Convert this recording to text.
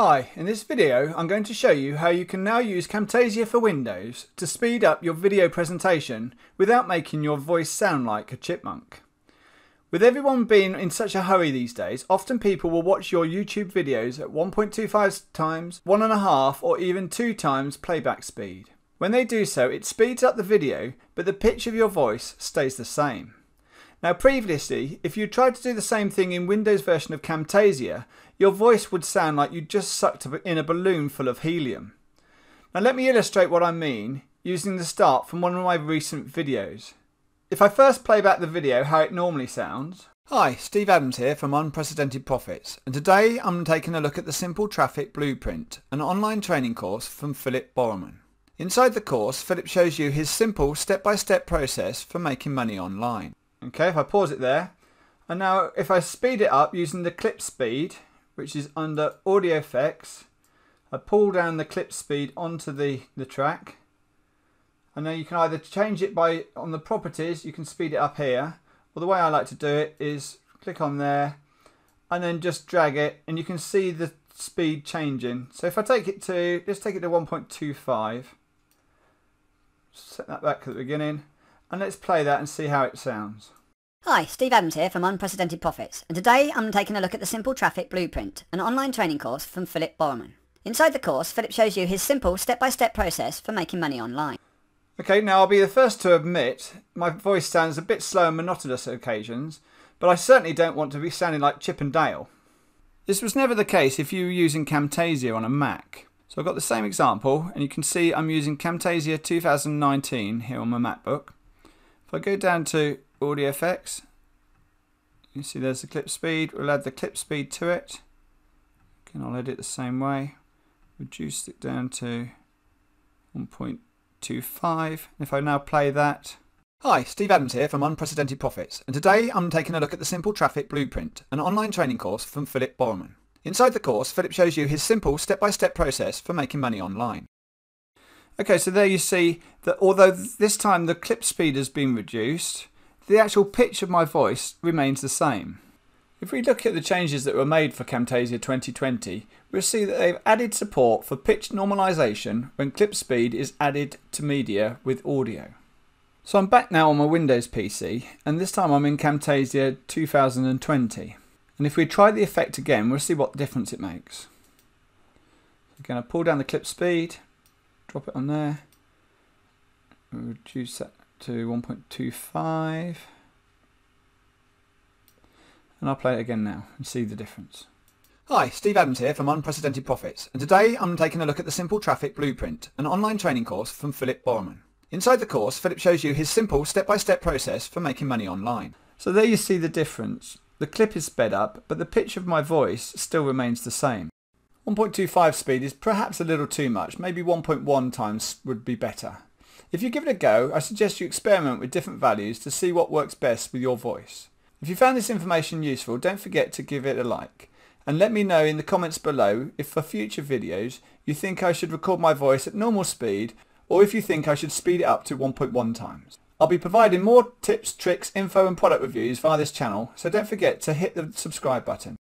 Hi, in this video I'm going to show you how you can now use Camtasia for Windows to speed up your video presentation without making your voice sound like a chipmunk. With everyone being in such a hurry these days, often people will watch your YouTube videos at 1.25 times, 1.5 or even 2 times playback speed. When they do so, it speeds up the video, but the pitch of your voice stays the same. Now previously, if you tried to do the same thing in Windows version of Camtasia, your voice would sound like you just sucked in a balloon full of helium. Now let me illustrate what I mean using the start from one of my recent videos. If I first play back the video how it normally sounds. Hi, Steve Adams here from Unprecedented Profits, and today I'm taking a look at the Simple Traffic Blueprint, an online training course from Philip Borman. Inside the course, Philip shows you his simple step-by-step process for making money online. Okay, if I pause it there, and now if I speed it up using the clip speed, which is under AudioFX, I pull down the clip speed onto the track, and now you can either change it by on the properties, you can speed it up here, or the way I like to do it is click on there and then just drag it, and you can see the speed changing. So if I take it to, let's take it to 1.25, set that back to the beginning. And let's play that and see how it sounds. Hi, Steve Adams here from Unprecedented Profits, and today I'm taking a look at the Simple Traffic Blueprint, an online training course from Philip Borman. Inside the course, Philip shows you his simple step-by-step process for making money online. Okay, now I'll be the first to admit my voice sounds a bit slow and monotonous at occasions, but I certainly don't want to be sounding like Chip and Dale. This was never the case if you were using Camtasia on a Mac. So I've got the same example, and you can see I'm using Camtasia 2019 here on my MacBook. If I go down to Audio FX, you see there's the clip speed. We'll add the clip speed to it. Again, I'll edit the same way. Reduce it down to 1.25. If I now play that. Hi, Steve Adams here from Unprecedented Profits, and today I'm taking a look at the Simple Traffic Blueprint, an online training course from Philip Borman. Inside the course, Philip shows you his simple step-by-step process for making money online. Okay, so there you see that although this time the clip speed has been reduced, the actual pitch of my voice remains the same. If we look at the changes that were made for Camtasia 2020, we'll see that they've added support for pitch normalization when clip speed is added to media with audio. So I'm back now on my Windows PC, and this time I'm in Camtasia 2020. And if we try the effect again, we'll see what difference it makes. Again, I pull down the clip speed. Drop it on there, reduce that to 1.25, and I'll play it again now and see the difference. Hi, Steve Adams here from Unprecedented Profits, and today I'm taking a look at the Simple Traffic Blueprint, an online training course from Philip Borman. Inside the course, Philip shows you his simple step-by-step process for making money online. So there you see the difference. The clip is sped up, but the pitch of my voice still remains the same. 1.25 speed is perhaps a little too much, maybe 1.1 times would be better. If you give it a go, I suggest you experiment with different values to see what works best with your voice. If you found this information useful, don't forget to give it a like, and let me know in the comments below if for future videos you think I should record my voice at normal speed, or if you think I should speed it up to 1.1 times. I'll be providing more tips, tricks, info and product reviews via this channel, so don't forget to hit the subscribe button.